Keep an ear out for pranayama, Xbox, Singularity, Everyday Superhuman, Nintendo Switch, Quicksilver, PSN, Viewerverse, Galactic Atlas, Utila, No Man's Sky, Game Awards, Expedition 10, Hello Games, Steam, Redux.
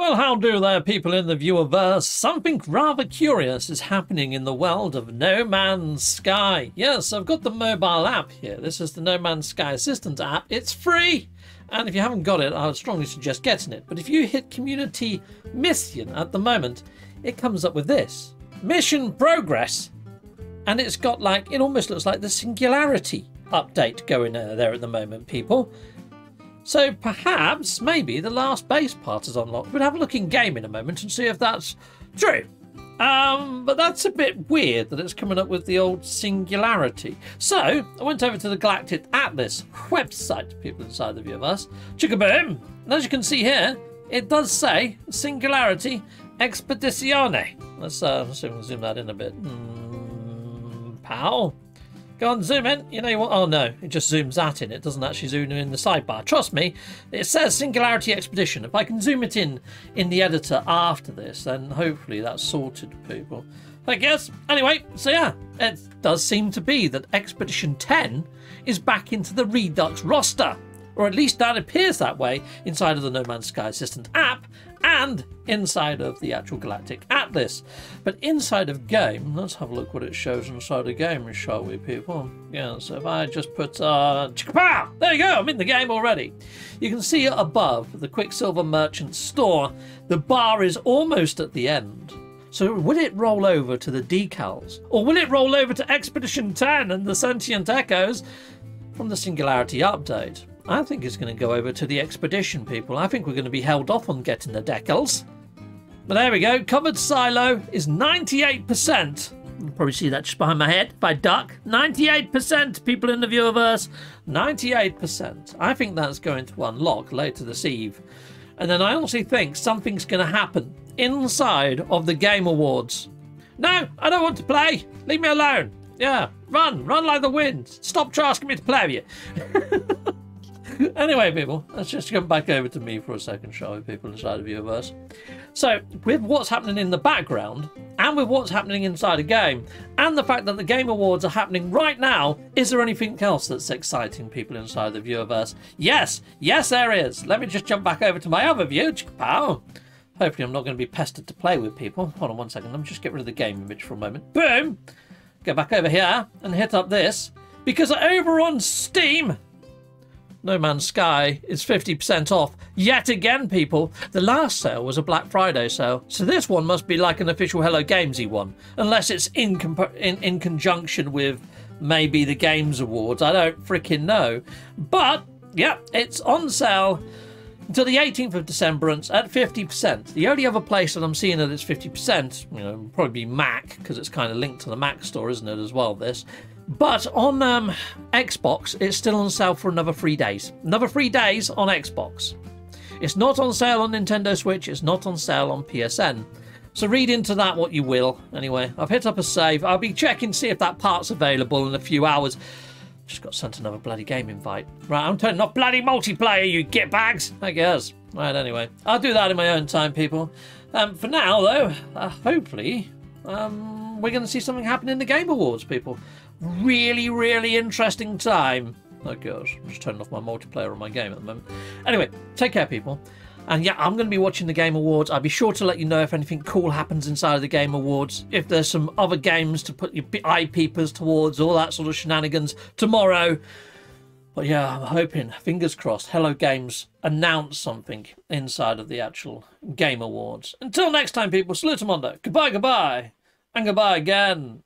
Well, how do there, people in the viewerverse? Something rather curious is happening in the world of No Man's Sky. Yes, I've got the mobile app here. This is the No Man's Sky Assistant app. It's free! And if you haven't got it, I would strongly suggest getting it. But if you hit Community Mission at the moment, it comes up with this. Mission Progress. And it's got like, it almost looks like the Singularity update going there at the moment, people. So perhaps, maybe, the last base part is unlocked. We'll have a look in-game in a moment and see if that's true. But that's a bit weird that it's coming up with the old Singularity. So I went over to the Galactic Atlas website, people inside the viewerverse. Chickaboom! And as you can see here, it does say Singularity Expeditione. Let's zoom that in a bit. Pow. Go on, zoom in. You know what? Oh no, it just zooms that in. It doesn't actually zoom in the sidebar. Trust me, it says Singularity Expedition. If I can zoom it in the editor after this, then hopefully that's sorted, people. I guess. Anyway, so yeah, it does seem to be that Expedition 10 is back into the Redux roster. Or at least that appears that way inside of the No Man's Sky Assistant app and inside of the actual Galactic Atlas. But inside of game, let's have a look what it shows inside of game, shall we, people? Yeah, so if I just put... chicka-pow! There you go, I'm in the game already. You can see above the Quicksilver Merchant Store, the bar is almost at the end. So will it roll over to the decals? Or will it roll over to Expedition 10 and the sentient echoes from the Singularity update? I think it's going to go over to the Expedition, people. I think we're going to be held off on getting the decals. But there we go. Covered silo is 98%. You'll probably see that just behind my head if I duck. 98%, people in the viewerverse. 98%. I think that's going to unlock later this eve. And then I honestly think something's going to happen inside of the Game Awards. No, I don't want to play. Leave me alone. Yeah, run like the wind. Stop asking me to play with you. Anyway, people, let's just come back over to me for a second, shall we, people inside of Viewerverse? So, with what's happening in the background, and with what's happening inside a game, and the fact that the Game Awards are happening right now, is there anything else that's exciting people inside the Viewerverse? Yes, there is. Let me just jump back over to my other view. Pow. Hopefully I'm not going to be pestered to play with people. Hold on one second, let me just get rid of the game image for a moment. Boom! Go back over here, and hit up this, because over on Steam... No Man's Sky is 50% off yet again, people. The last sale was a Black Friday sale, so this one must be like an official Hello Gamesy one, unless it's in conjunction with maybe the Games Awards. I don't freaking know. But, yeah, it's on sale until the 18th of December and it's at 50%. The only other place that I'm seeing that it's 50%, you know, probably Mac, because it's kind of linked to the Mac store, isn't it, as well, this. But on Xbox, it's still on sale for another 3 days. Another 3 days on Xbox. It's not on sale on Nintendo Switch. It's not on sale on PSN. So read into that what you will. Anyway, I've hit up a save. I'll be checking to see if that part's available in a few hours. Just got sent another bloody game invite. Right, I'm turning off bloody multiplayer, you gitbags. I guess. Right, anyway. I'll do that in my own time, people. For now, though, hopefully, we're going to see something happen in the Game Awards, people. Really interesting time. Oh gosh, I'm just turning off my multiplayer on my game at the moment. Anyway, take care, people. And yeah, I'm going to be watching the Game Awards. I'll be sure to let you know if anything cool happens inside of the Game Awards. If there's some other games to put your eye peepers towards, all that sort of shenanigans tomorrow. But yeah, I'm hoping, fingers crossed, Hello Games announce something inside of the actual Game Awards. Until next time, people, salutamondo. Goodbye, goodbye, and goodbye again.